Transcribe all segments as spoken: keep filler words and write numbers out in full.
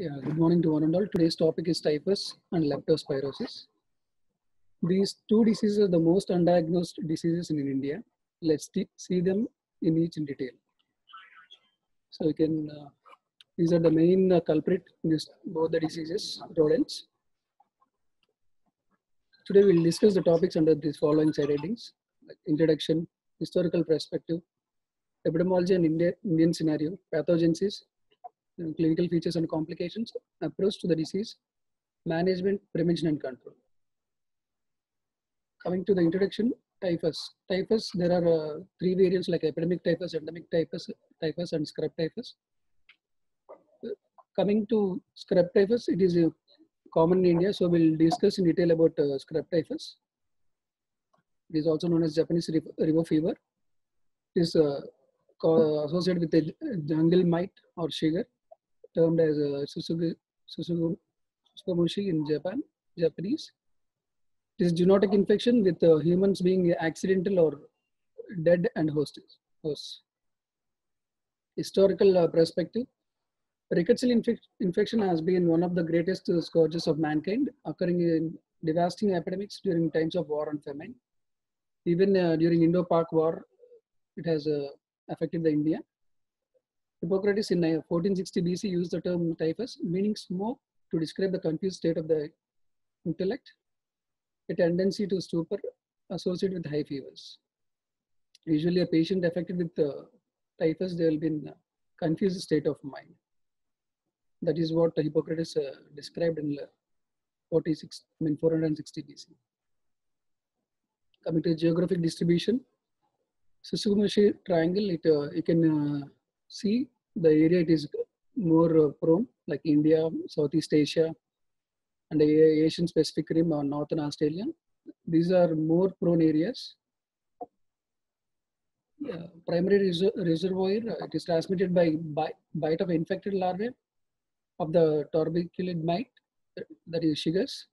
Yeah, good morning to one and all. Today's topic is typhus and leptospirosis. These two diseases are the most undiagnosed diseases in India. Let's see them in each in detail. So you can, uh, these are the main uh, culprit in this, both the diseases, rodents. Today we'll discuss the topics under these following side headings: like introduction, historical perspective, epidemiology and India, Indian scenario, pathogenesis, and clinical features and complications, approach to the disease, management, prevention and control. Coming to the introduction, typhus. Typhus, there are uh, three variants like epidemic typhus, endemic typhus, typhus and scrub typhus. Coming to scrub typhus, it is uh, common in India, so we'll discuss in detail about uh, scrub typhus. It is also known as Japanese river fever. It is uh, associated with the jungle mite or shiger, termed as uh, Susumu-Shi in Japan, Japanese. It is zoonotic infection with uh, humans being accidental or dead and hosts. Hosts. Historical uh, perspective. Rickettsial infec infection has been one of the greatest uh, scourges of mankind, occurring in devastating epidemics during times of war and famine. Even uh, during Indo-Pak war, it has uh, affected the India. Hippocrates in fourteen sixty B C used the term typhus, meaning smoke, to describe the confused state of the intellect, a tendency to stupor associated with high fevers. Usually a patient affected with uh, typhus, they will be in a confused state of mind. That is what Hippocrates uh, described in four hundred sixty B C. Coming to geographic distribution, Susumu-Shi triangle, it, uh, you can uh, see the area it is more uh, prone, like India, Southeast Asia, and the Asian Pacific Rim or Northern Australia. These are more prone areas. Uh, primary reser reservoir, uh, it is transmitted by bite, bite of infected larvae of the Torriculid mite, that is shigers.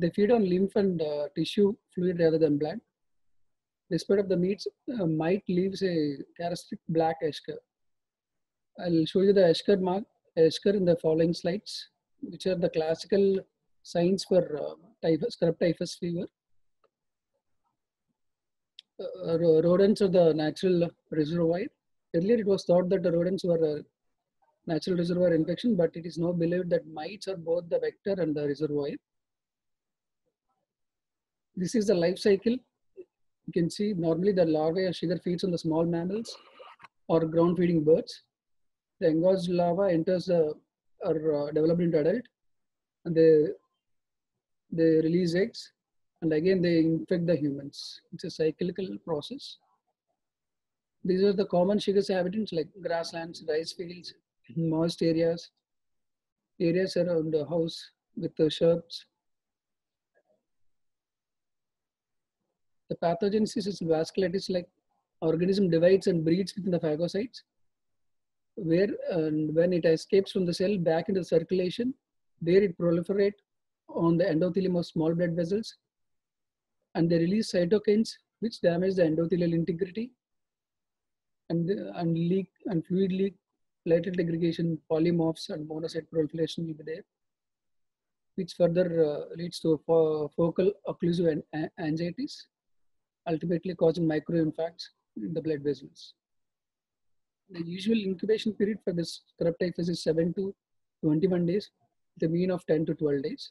They feed on lymph and uh, tissue fluid rather than blood. Despite of the mites, uh, mite leaves a characteristic black eschar. I'll show you the eschar mark, eschar in the following slides, which are the classical signs for uh, typhus, scrub typhus fever. Uh, rodents are the natural reservoir. Earlier it was thought that the rodents were a natural reservoir infection, but it is now believed that mites are both the vector and the reservoir. This is the life cycle. You can see normally the larvae or sugar feeds on the small mammals or ground feeding birds. The engorged larva enters uh, or uh, developed into adult, and they, they release eggs, and again they infect the humans. It's a cyclical process. These are the common sugar's habitats like grasslands, rice fields, moist areas, areas around the house with the shrubs. The pathogenesis is vasculitis, like organism divides and breeds within the phagocytes, where and when it escapes from the cell back into the circulation, there it proliferates on the endothelium of small blood vessels, and they release cytokines which damage the endothelial integrity, and, and leak and fluid leak, platelet aggregation, polymorphs and monocyte proliferation will be there, which further uh, leads to fo focal occlusive an angitis, ultimately causing microinfarcts in the blood vessels. The usual incubation period for this scrub typhus is seven to twenty-one days, with a mean of ten to twelve days.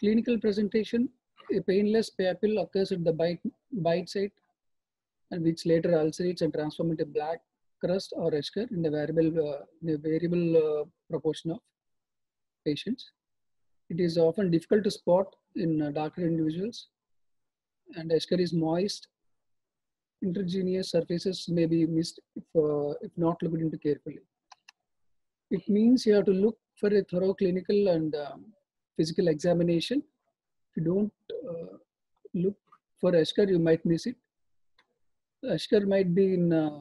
Clinical presentation, a painless papule occurs at the bite, bite site, and which later ulcerates and transforms into black crust or eschar in the variable, uh, in a variable uh, proportion of patients. It is often difficult to spot in darker individuals, and eschar is moist. Intergenous surfaces may be missed if, uh, if not looked into carefully. It means you have to look for a thorough clinical and um, physical examination. If you don't uh, look for eschar, you might miss it. Eschar might be in uh,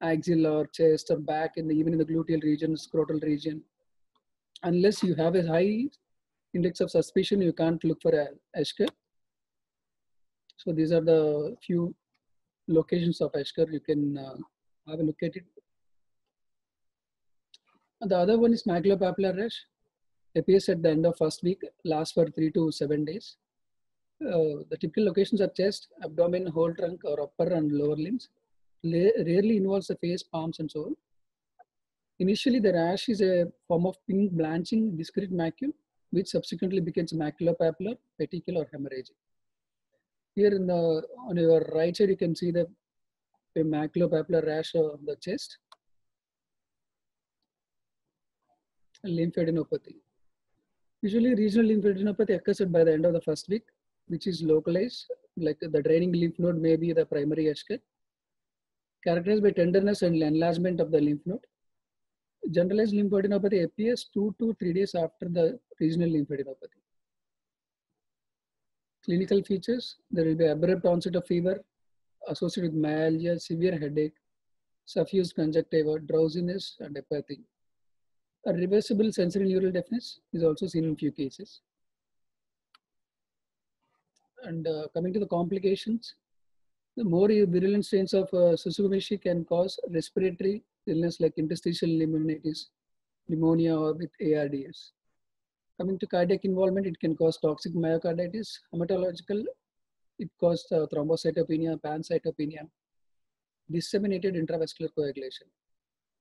axial or chest or back, and even in the gluteal region, scrotal region. Unless you have a high index of suspicion, you can't look for eschar. So these are the few locations of eschar. You can uh, have a look at it. And the other one is maxillopapular rash. Appears at the end of first week, lasts for three to seven days. Uh, the typical locations are chest, abdomen, whole trunk, or upper and lower limbs. Rarely involves the face, palms, and so on. Initially, the rash is a form of pink blanching discrete macule, which subsequently becomes maculopapular, petechial, or hemorrhagic. Here in the, on your right side, you can see the maculopapular rash on the chest. Lymphadenopathy. Usually, regional lymphadenopathy occurs by the end of the first week, which is localized, like the draining lymph node may be the primary ascus, characterized by tenderness and enlargement of the lymph node. Generalized lymphadenopathy appears two to three days after the regional lymphadenopathy. Clinical features: there will be abrupt onset of fever associated with myalgia, severe headache, suffused conjunctiva, drowsiness, and apathy. A reversible sensory neural deafness is also seen in few cases. And uh, coming to the complications, the more virulent strains of uh, Susumu-Shi can cause respiratory illness like interstitial pneumonitis, pneumonia, or with A R D S. Coming to cardiac involvement, it can cause toxic myocarditis. Hematological, it causes uh, thrombocytopenia, pancytopenia, disseminated intravascular coagulation.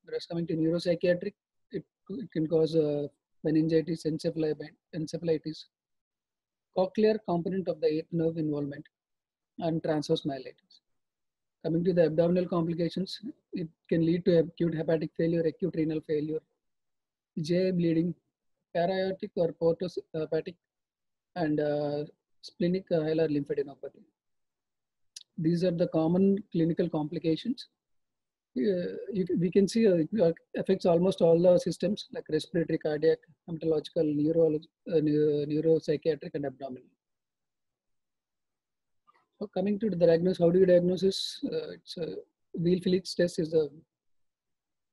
Whereas coming to neuropsychiatric, It, it can cause uh, meningitis, encephalitis, cochlear component of the eighth nerve involvement, and transverse myelitis. Coming to the abdominal complications, it can lead to acute hepatic failure, acute renal failure, J A bleeding, para-aortic or portohepatic, and uh, splenic hilar lymphadenopathy. These are the common clinical complications. Uh, you, we can see uh, it affects almost all the systems like respiratory, cardiac, hematological, neuro, uh, neuropsychiatric, and abdominal. So coming to the diagnosis, how do you diagnose this? Uh, it's a Weil-Felix test is a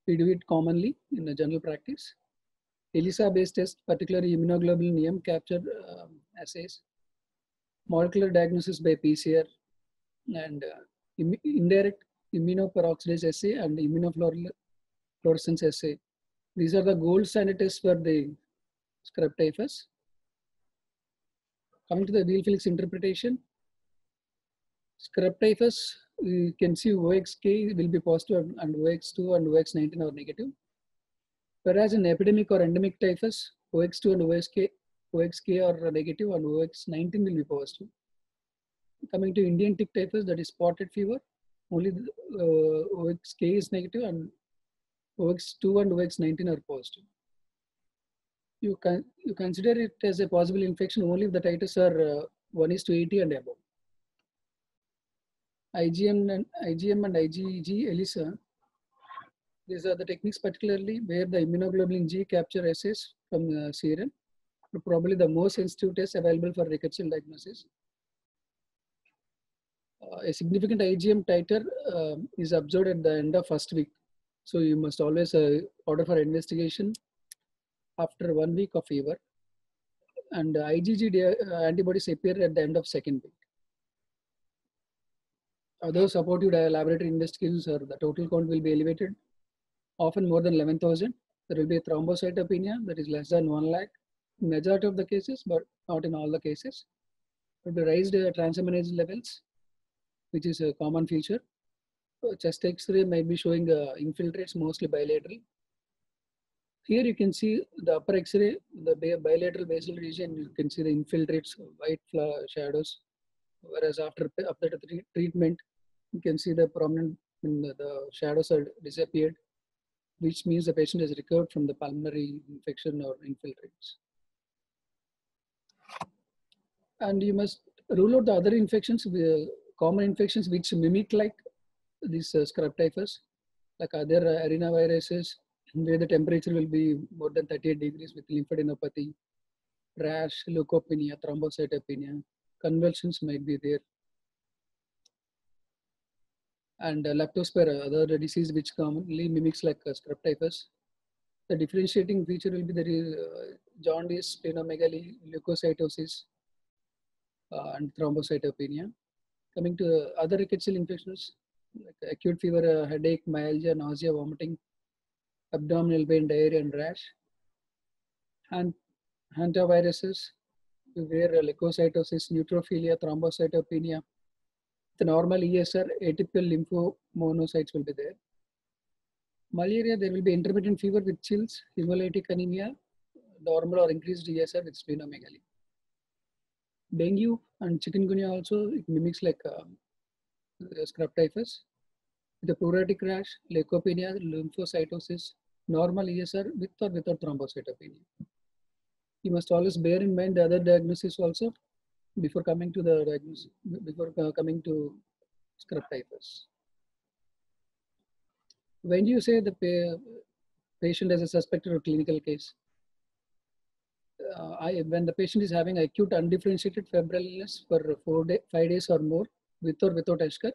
we do it commonly in the general practice. ELISA-based test, particularly immunoglobulin E M capture um, assays, molecular diagnosis by P C R, and uh, im indirect immunoperoxidase assay and immunofluorescence assay. These are the gold standard tests for the scrub typhus. Coming to the Weil-Felix interpretation, scrub typhus, you can see O X K will be positive and O X two and O X nineteen are negative. Whereas in epidemic or endemic typhus, O X two and O X K are negative and O X nineteen will be positive. Coming to Indian tick typhus, that is spotted fever, only uh, O X K is negative and O X two and O X nineteen are positive. You can you consider it as a possible infection only if the titers are uh, one is to eighty and above. I G M and I G M and I G G ELISA. These are the techniques particularly where the immunoglobulin G capture assays from uh, serum are probably the most sensitive tests available for recurrential diagnosis. Uh, a significant I G M titer uh, is observed at the end of first week. So you must always uh, order for investigation after one week of fever. And uh, I G G uh, antibodies appear at the end of second week. Other supportive laboratory investigations are the total count will be elevated, often more than eleven thousand. There will be a thrombocytopenia that is less than one lakh in majority of the cases, but not in all the cases. There will be raised uh, transaminase levels, which is a common feature. Chest X-ray might be showing uh, infiltrates, mostly bilateral. Here you can see the upper X-ray, the bilateral basal region, you can see the infiltrates, white shadows. Whereas after, after the treatment, you can see the prominent, the shadows are disappeared, which means the patient has recovered from the pulmonary infection or infiltrates. And you must rule out the other infections. With, common infections which mimic like these uh, scrub typhus, like other uh, arenaviruses, where the temperature will be more than thirty-eight degrees with lymphadenopathy, rash, leukopenia, thrombocytopenia, convulsions might be there. And uh, Leptospira, other disease which commonly mimics like uh, scrub typhus. The differentiating feature will be the uh, jaundice, splenomegaly, leukocytosis, uh, and thrombocytopenia. Coming to other recurrential infections, like acute fever, uh, headache, myalgia, nausea, vomiting, abdominal pain, diarrhea and rash. And hantaviruses, where leukocytosis, neutrophilia, thrombocytopenia. The normal E S R, atypical lymphomonocytes will be there. Malaria, there will be intermittent fever with chills, hemolytic anemia, normal or increased E S R with splenomegaly. Dengue and chikungunya also, it mimics like uh, scrub typhus. The pleuritic rash, leukopenia, lymphocytosis, normal E S R with or without thrombocytopenia. You must always bear in mind the other diagnosis also before coming to the diagnosis, before uh, coming to scrub typhus. When you say the pa patient is a suspected or clinical case, uh, I, when the patient is having acute undifferentiated febrile illness for four day, five days or more with or without Escherichia,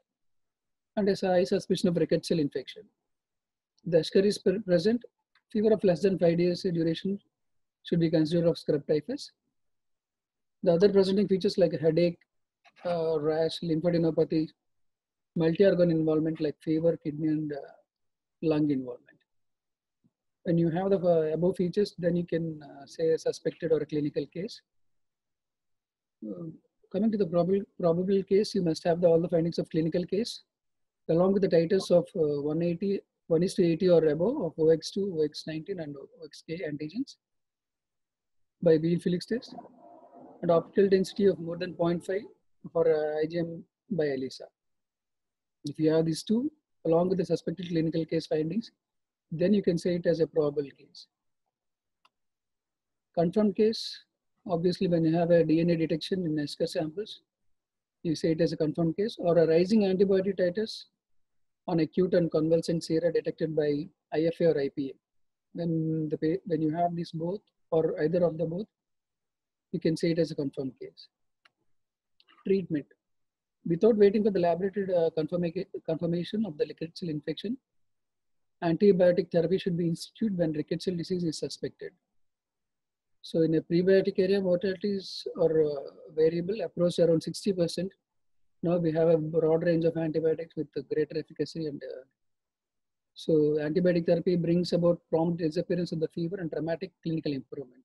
and a high suspicion of rickettsial infection. The Escherichia is pre present, fever of less than five days duration should be considered of scrub typhus. The other presenting features like headache, uh, rash, lymphadenopathy, multi-organ involvement like fever, kidney and uh, lung involvement. When you have the uh, above features, then you can uh, say a suspected or a clinical case. Uh, coming to the probable, probable case, you must have the, all the findings of clinical case, along with the titers of uh, one eighty, one is to eighty or above of O X two, O X nineteen and O X K antigens by Weil-Felix test, and optical density of more than zero point five for uh, I G M by ELISA. If you have these two, along with the suspected clinical case findings, then you can say it as a probable case. Confirmed case, obviously when you have a D N A detection in Escherichia samples, you say it as a confirmed case, or a rising antibody titers on acute and convalescent sera detected by I F A or I P A. When, the, when you have these both, or either of the both, you can say it as a confirmed case. Treatment. Without waiting for the laboratory uh, confirmation of the rickettsial infection, antibiotic therapy should be instituted when rickettsial disease is suspected. So in a prebiotic area, mortalities are uh, variable, approach around sixty percent. Now we have a broad range of antibiotics with greater efficacy. And uh, so antibiotic therapy brings about prompt disappearance of the fever and dramatic clinical improvement.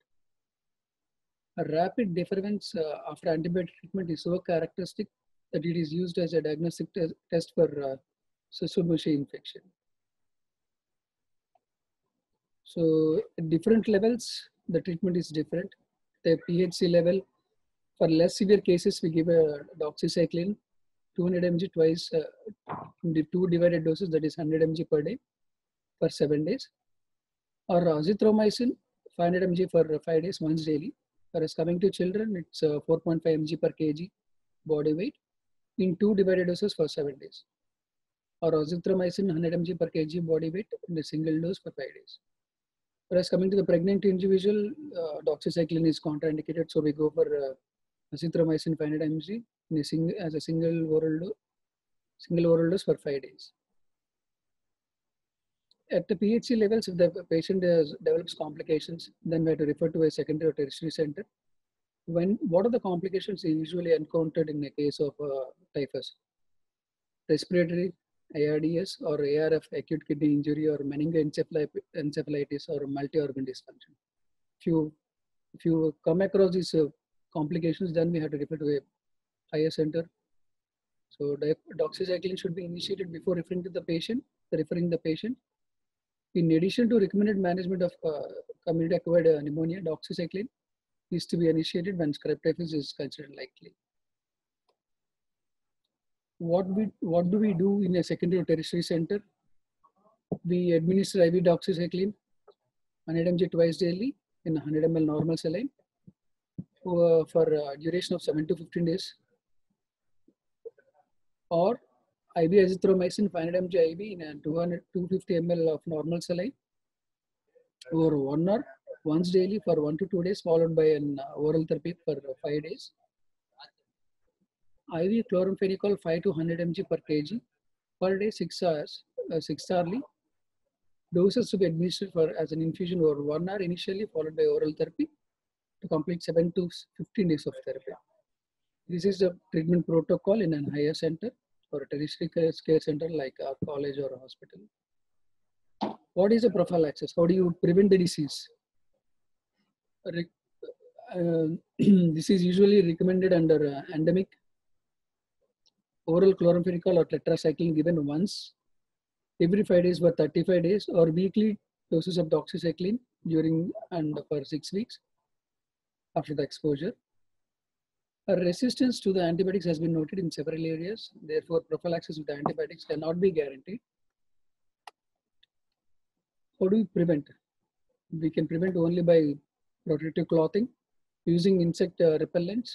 A rapid difference uh, after antibiotic treatment is so characteristic that it is used as a diagnostic te test for uh, Susumu-Shi infection. So at different levels, the treatment is different. The P H C level, for less severe cases, we give a doxycycline, two hundred milligrams twice, uh, the two divided doses, that is one hundred milligrams per day for seven days. Or azithromycin, five hundred milligrams for five days, once daily. Whereas coming to children, it's uh, four point five milligrams per kg body weight in two divided doses for seven days. Or azithromycin, one hundred milligrams per kg body weight in a single dose for five days. Whereas coming to the pregnant individual, uh, doxycycline is contraindicated, so we go for uh, azithromycin five hundred milligrams in a single, as a single oral, do single oral dose for five days. At the P H C levels, if the patient has, develops complications, then we have to refer to a secondary or tertiary center. When, what are the complications usually encountered in the case of uh, typhus? Respiratory, A R D S or A R F, acute kidney injury, or meningoencephalitis or multi-organ dysfunction. If you, if you come across these uh, complications, then we have to refer to a higher center. So doxycycline should be initiated before referring to the patient, referring the patient. In addition to recommended management of uh, community-acquired uh, pneumonia, doxycycline is to be initiated when scrub typhus is considered likely. What, we, what do we do in a secondary or tertiary center? We administer I V doxycycline, one hundred milligrams twice daily in one hundred milliliters normal saline for, uh, for uh, duration of seven to fifteen days. Or I V azithromycin, five hundred milligrams I V in a two hundred, two hundred fifty milliliters of normal saline over one hour, once daily for one to two days, followed by an oral therapy for five days. I V chloramphenicol, five to one hundred milligrams per kg per day, six hours, uh, six hourly. Doses to be administered for as an infusion over one hour initially, followed by oral therapy to complete seven to fifteen days of therapy. This is the treatment protocol in a higher center or a tertiary care center like a college or a hospital. What is a prophylaxis? How do you prevent the disease? Uh, this is usually recommended under uh, endemic. Oral chloramphenicol or tetracycline given once every five days for thirty-five days, or weekly doses of doxycycline during and for six weeks after the exposure. A resistance to the antibiotics has been noted in several areas. Therefore, prophylaxis with the antibiotics cannot be guaranteed. How do we prevent? We can prevent only by protective clothing, using insect uh, repellents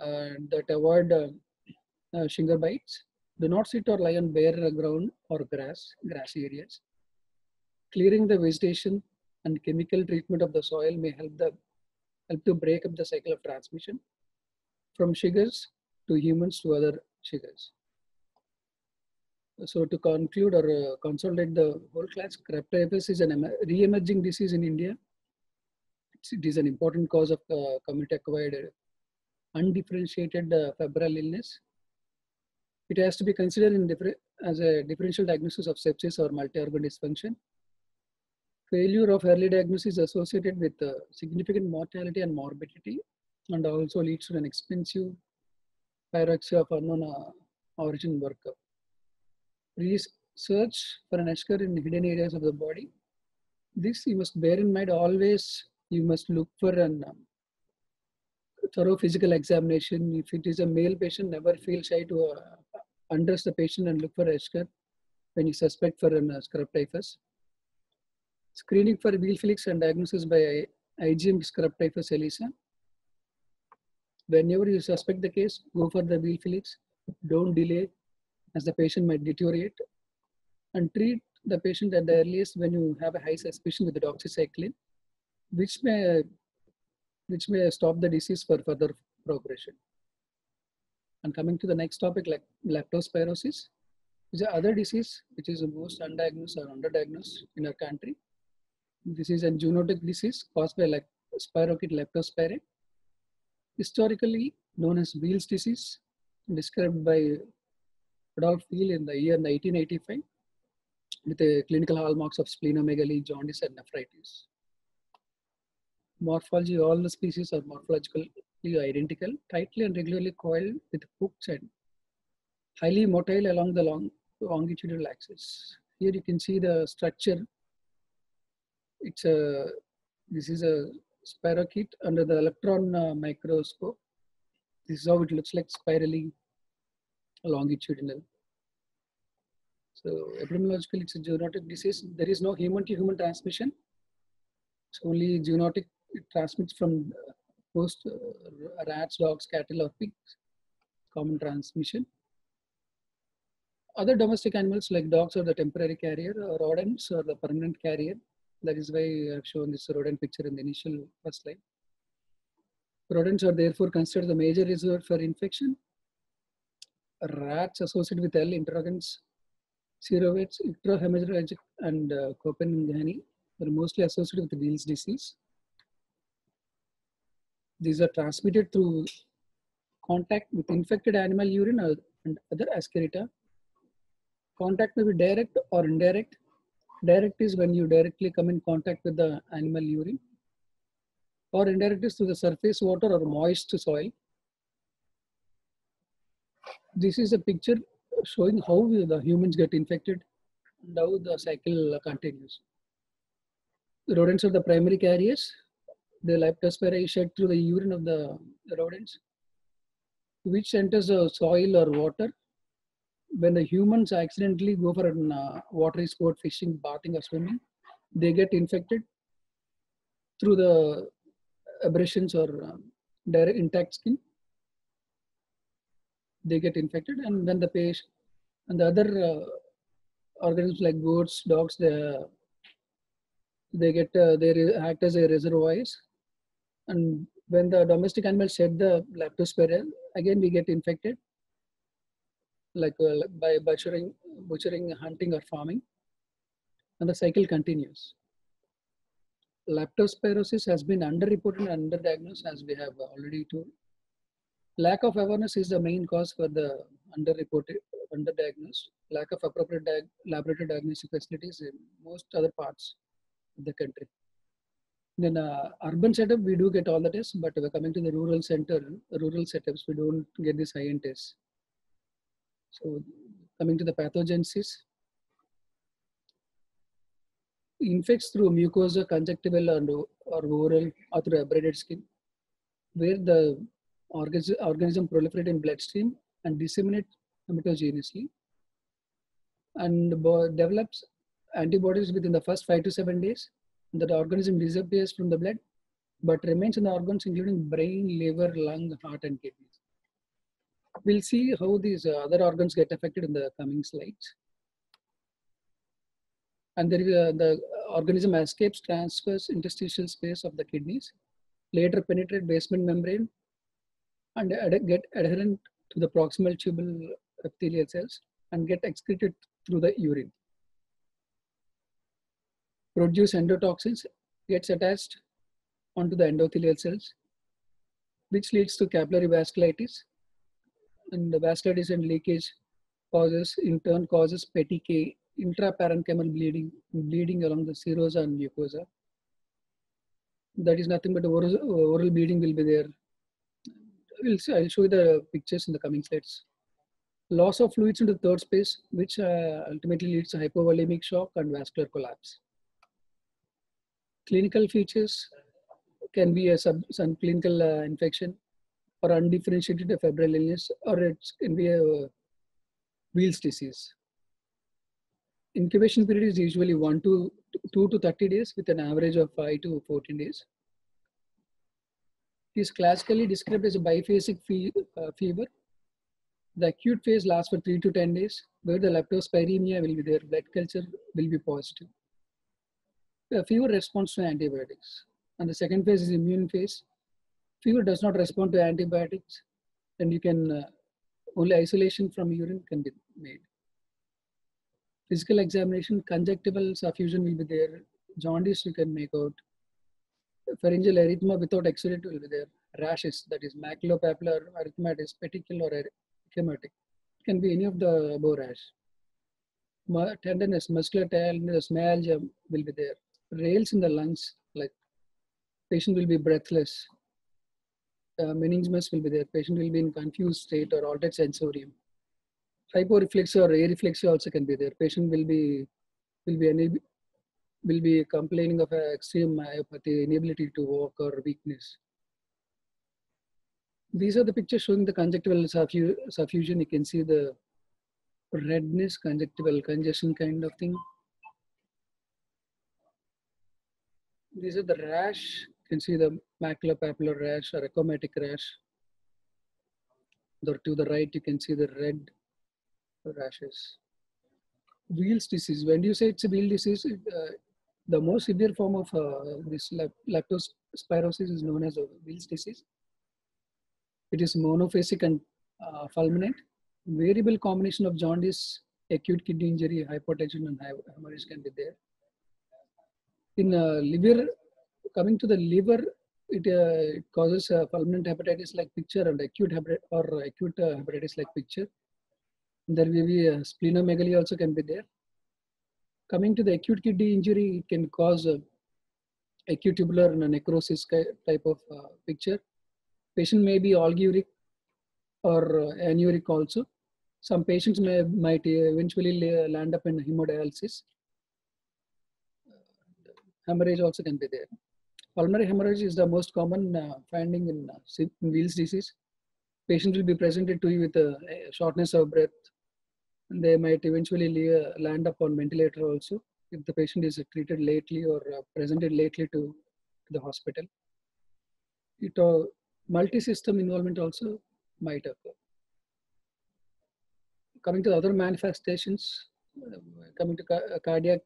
uh, that avoid uh, uh, stinger bites. Do not sit or lie on bare ground or grass, grassy areas. Clearing the vegetation and chemical treatment of the soil may help the help to break up the cycle of transmission from shingers to humans to other shingers. So to conclude or uh, consolidate the whole class, Typhus is a re-emerging disease in India. It's, it is an important cause of uh, community-acquired uh, undifferentiated uh, febrile illness. It has to be considered in as a differential diagnosis of sepsis or multi-organ dysfunction. Failure of early diagnosis is associated with uh, significant mortality and morbidity, and also leads to an expensive pyrexia of unknown uh, origin workup. Research for an H C R in hidden areas of the body. This you must bear in mind always. You must look for an um, thorough physical examination. If it is a male patient, never feel shy to uh, undress the patient and look for H C R when you suspect for an uh, scrub typhus. Screening for Weil-Felix and diagnosis by I G M scrub typhus ELISA. Whenever you suspect the case, go for the Weil-Felix. Don't delay, as the patient might deteriorate, and treat the patient at the earliest when you have a high suspicion with the doxycycline, which may, which may stop the disease for further progression. And coming to the next topic, like leptospirosis, is the other disease which is the most undiagnosed or underdiagnosed in our country. This is a zoonotic disease caused by like spirochete Leptospira, historically known as Weil's disease, described by Adolf Weil in the year nineteen eighty-five, with the clinical hallmarks of splenomegaly, jaundice, and nephritis. Morphology: all the species are morphologically identical, tightly and regularly coiled with hooks and highly motile along the long, longitudinal axis. Here you can see the structure. It's a this is a spirochete under the electron uh, microscope. This is how it looks like, spirally longitudinal. So epidemiologically, it's a zoonotic disease. There is no human to human transmission. It's only zoonotic. It transmits from host uh, rats, dogs, cattle, or pigs. Common transmission. Other domestic animals like dogs are the temporary carrier, or rodents are the permanent carrier. That is why I've shown this rodent picture in the initial first slide. Rodents are therefore considered the major reservoir for infection. Rats associated with L interrogans, serovates, ictrohemorrhagic, and uh, Copenhagen are mostly associated with Weil's disease. These are transmitted through contact with infected animal urine or, and other excreta. Contact may be direct or indirect. Direct is when you directly come in contact with the animal urine, or indirect is through the surface water or moist soil. This is a picture showing how the humans get infected and how the cycle continues. The rodents are the primary carriers. The Leptospira is shed through the urine of the rodents, which enters the soil or water. When the humans accidentally go for a uh, watery sport, fishing, bathing, or swimming, they get infected through the abrasions or um, direct intact skin. They get infected, and when the patient and the other uh, organisms like goats, dogs, they, they get uh, they act as a reservoirs, and when the domestic animals shed the Leptospira, again we get infected, like uh, by butchering, butchering, hunting, or farming, and the cycle continues. Leptospirosis has been underreported and underdiagnosed, as we have already told. Lack of awareness is the main cause for the underreported underdiagnosed, lack of appropriate diag laboratory diagnostic facilities in most other parts of the country. Then uh, urban setup, we do get all the tests, but we're coming to the rural center, rural setups, we don't get these high-end tests. So coming to the pathogenesis, infects through mucosa, conjunctival, and or oral, or through abraded skin, where the organism, organism proliferate in bloodstream and disseminate mutageneously, and develops antibodies within the first five to seven days. The organism disappears from the blood, but remains in the organs including brain, liver, lung, heart, and kidneys. We'll see how these other organs get affected in the coming slides. And there is a, the organism escapes transverse interstitial space of the kidneys, later penetrate basement membrane, and ad get adherent to the proximal tubule epithelial cells and get excreted through the urine. Produce endotoxins, gets attached onto the endothelial cells, which leads to capillary vasculitis, and the vasculitis and leakage causes, in turn causes petechiae, intraparenchymal bleeding, bleeding along the serosa and mucosa. That is nothing but oral, oral bleeding will be there. We'll, I'll show you the pictures in the coming slides. Loss of fluids into the third space, which uh, ultimately leads to hypovolemic shock and vascular collapse. Clinical features can be a sub, some clinical uh, infection or undifferentiated febrile illness, or it can be a uh, Weil's disease. Incubation period is usually one to two to thirty days, with an average of five to fourteen days. It is classically described as a biphasic fe uh, fever. The acute phase lasts for three to ten days, where the leptospiremia will be there. Blood culture will be positive. A fever responds to antibiotics, and the second phase is immune phase. Fever does not respond to antibiotics, and you can uh, only isolation from urine can be made. Physical examination, conjunctival suffusion will be there. Jaundice you can make out. Pharyngeal erythema without exudate will be there. Rashes, that is maculopapular erythematic, petechial or erythematic. It can be any of the above rash. Tenderness, muscular tenderness, myalgia will be there. Rails in the lungs, like patient will be breathless. Uh, meningitis will be there. Patient will be in confused state or altered sensorium. Hyporeflexia or areflexia also can be there. Patient will be will be unable, will be complaining of extreme myopathy, inability to walk, or weakness. These are the pictures showing the conjunctival suffusion. You can see the redness, conjunctival congestion kind of thing. These are the rash. You can see the maculopapular rash or acomatic rash. Or to the right, you can see the red rashes. Weil's disease. When you say it's a Weil disease, it, uh, the most severe form of uh, this leptospirosis is known as a Weil's disease. It is monophasic and uh, fulminant. Variable combination of jaundice, acute kidney injury, hypotension, and hemorrhage can be there. In uh, liver, coming to the liver, it, uh, it causes uh, fulminant hepatitis-like picture and acute or acute uh, hepatitis-like picture. There may be uh, splenomegaly also can be there. Coming to the acute kidney injury, it can cause uh, acute tubular and a necrosis type of uh, picture. Patient may be alguric or uh, anuric also. Some patients may might eventually lay, land up in hemodialysis. Hemorrhage also can be there. Pulmonary hemorrhage is the most common uh, finding in, uh, in Weil's disease. Patient will be presented to you with a shortness of breath, and they might eventually lay, uh, land up on ventilator also if the patient is treated lately or uh, presented lately to, to the hospital. It uh, multi-system involvement also might occur. Coming to other manifestations, uh, coming to ca a cardiac,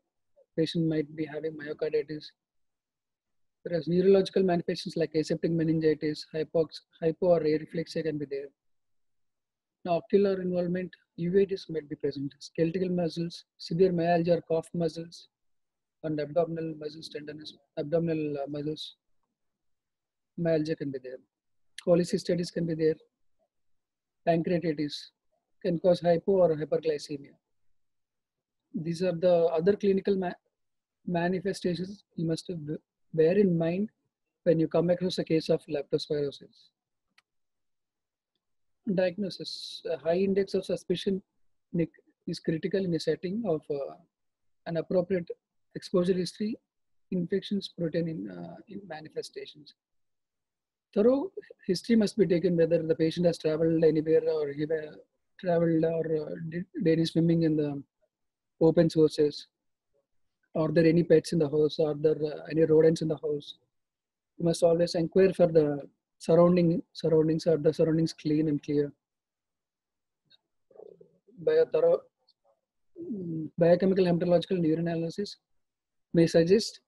patient might be having myocarditis. Whereas neurological manifestations like aseptic meningitis, hypox, hypo or areflexia can be there. Now, ocular involvement, uveitis might be present. Skeletal muscles, severe myalgia or cough muscles, and abdominal muscles tenderness, abdominal uh, muscles, myalgia can be there. Cholecystitis can be there. Pancreatitis, can cause hypo or hyperglycemia. These are the other clinical ma manifestations you must bear in mind when you come across a case of leptospirosis. Diagnosis: a high index of suspicion is critical in the setting of uh, an appropriate exposure history, infections, protein in, uh, in manifestations. Thorough history must be taken, whether the patient has traveled anywhere or he uh, traveled or uh, did daily swimming in the open sources. Are there any pets in the house? Are there uh, any rodents in the house? You must always inquire for the surrounding surroundings. Are the surroundings clean and clear? By a thorough biochemical, hematological, urinalysis may suggest,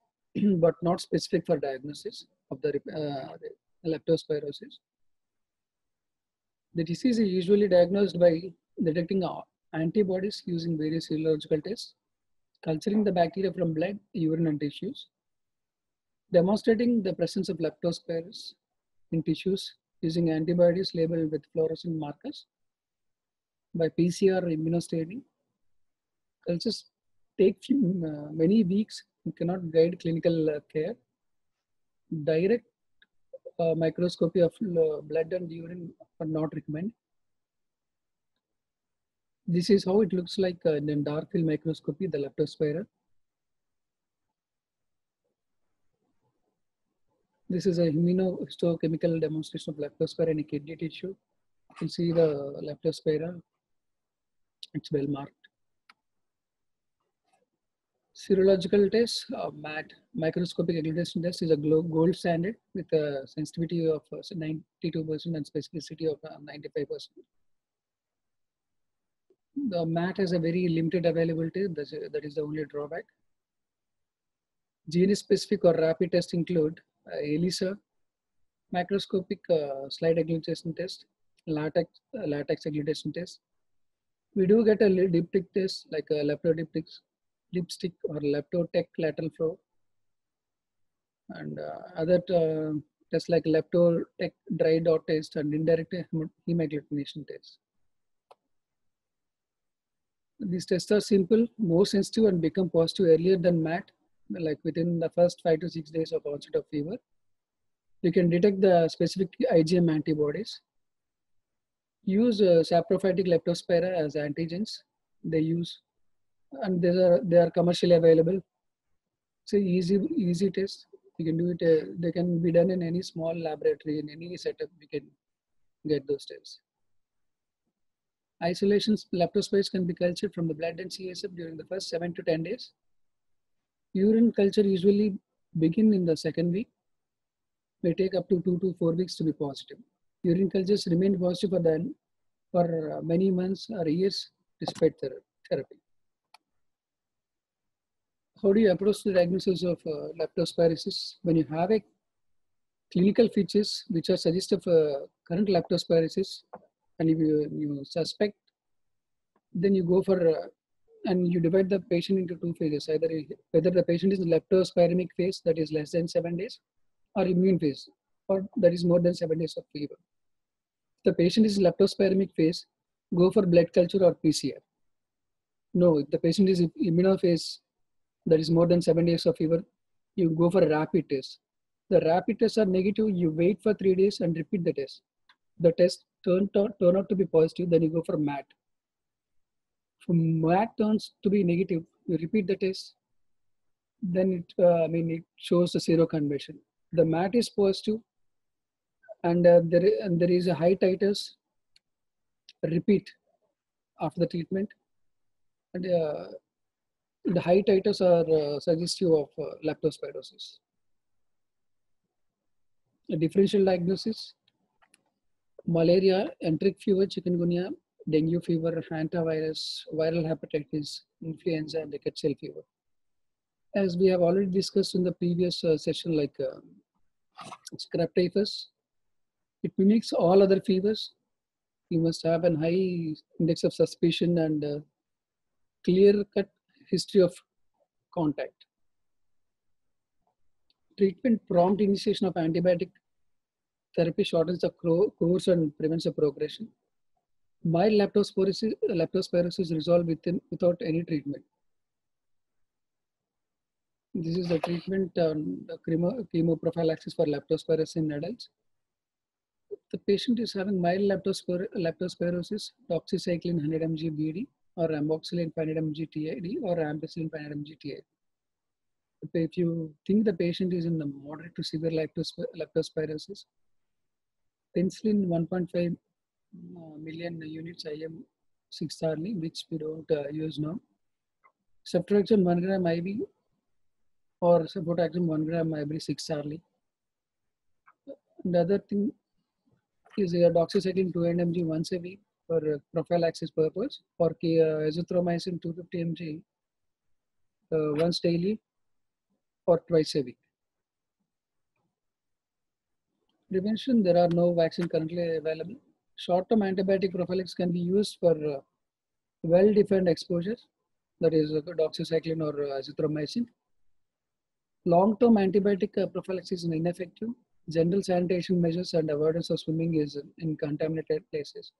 but not specific for diagnosis of the uh, leptospirosis. The disease is usually diagnosed by detecting antibodies using various serological tests, culturing the bacteria from blood, urine, and tissues. Demonstrating the presence of leptospirosis in tissues using antibodies labeled with fluorescent markers by P C R immunostaining. Cultures take few, uh, many weeks and cannot guide clinical uh, care. Direct uh, microscopy of uh, blood and urine are not recommended. This is how it looks like uh, in dark field microscopy, the leptospira. This is a immunohistochemical demonstration of leptospira in a kidney tissue. You can see the leptospira. It's well marked. Serological test, uh, M A T, microscopic agglutination test, is a gold standard with a sensitivity of ninety-two percent and specificity of ninety-five percent. The M A T has a very limited availability. That is the only drawback. Gene-specific or rapid tests include Uh, ELISA, microscopic uh, slide agglutination test, latex uh, latex agglutination test. We do get a diptych test like a leptodiptych, dipstick or leptotech lateral flow, and uh, other uh, tests like leptotech dry dot test and indirect hemagglutination test. These tests are simple, more sensitive, and become positive earlier than M A T. Like within the first five to six days of onset of fever, you can detect the specific IgM antibodies. Use uh, saprophytic leptospira as antigens. They use, and these are they are commercially available. It's an easy easy test. You can do it. Uh, they can be done in any small laboratory, in any setup. We can get those tests. Isolations leptospires can be cultured from the blood and C S F during the first seven to ten days. Urine culture usually begin in the second week. May take up to two to four weeks to be positive. Urine cultures remain positive for then for many months or years despite therapy. How do you approach the diagnosis of uh, leptospirosis when you have a clinical features which are suggestive of uh, current leptospirosis, and if you, you suspect, then you go for uh, and you divide the patient into two phases, either whether the patient is in leptospiremic phase, that is less than seven days, or immune phase, or that is more than seven days of fever. If the patient is in leptospiremic phase, go for blood culture or P C R. No, if the patient is in immune phase, that is more than seven days of fever, you go for a rapid test. The rapid tests are negative, you wait for three days and repeat the test. The test turn, turn out to be positive, then you go for M A T. From M A T turns to be negative, you repeat the test, then it, uh, I mean, it shows the seroconversion. The M A T is positive, and, uh, there, and there is a high titers, repeat after the treatment. And uh, the high titers are uh, suggestive of uh, leptospirosis. A differential diagnosis: malaria, enteric fever, chikungunya, dengue fever, hantavirus, viral hepatitis, influenza, and the cell fever. As we have already discussed in the previous uh, session, like uh, scrap typhus, it mimics all other fevers. You must have a high index of suspicion and uh, clear-cut history of contact. Treatment: prompt initiation of antibiotic therapy shortens the course and prevents the progression. Mild leptospirosis, leptospirosis resolved within, without any treatment. This is the treatment, um, the chemo, chemoprophylaxis for leptospirosis in adults. If the patient is having mild leptospir leptospirosis, doxycycline one hundred milligrams B D or amoxicillin five hundred milligrams T I D or ampicillin five hundred milligrams T I D. If you think the patient is in the moderate to severe leptospir leptospirosis, penicillin one point five million units I M six hourly, which we don't uh, use now. Ceftriaxone one gram I V or cefotaxime one gram I V six hourly. And the other thing is uh, doxycycline two hundred milligrams once a week for uh, prophylaxis purpose, or uh, azithromycin two hundred fifty milligrams uh, once daily or twice a week. Prevention, there are no vaccines currently available. Short-term antibiotic prophylaxis can be used for uh, well-defined exposures, that is uh, doxycycline or uh, azithromycin. Long-term antibiotic uh, prophylaxis is ineffective. General sanitation measures and avoidance of swimming is in contaminated places.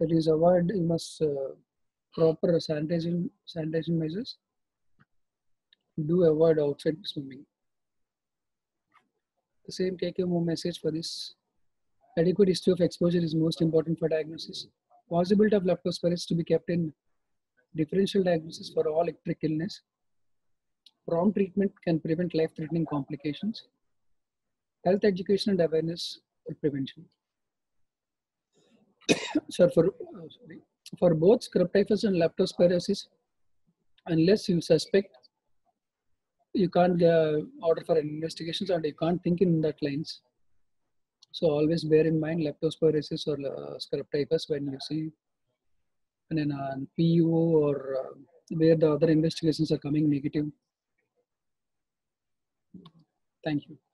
That is, avoid, you must uh, proper sanitation, sanitation measures. Do avoid outside swimming. The same take home message for this. Adequate history of exposure is most important for diagnosis. Possibility of leptospirosis to be kept in differential diagnosis for all ectric illness. Prompt treatment can prevent life-threatening complications. Health education and awareness for prevention. Sir, for oh, sorry, for both scrub typhus and leptospirosis, unless you suspect, you can't uh, order for investigations, and you can't think in that lines. So always bear in mind leptospirosis or uh, scrub typhus when you see and then uh, P U or uh, where the other investigations are coming negative. Thank you.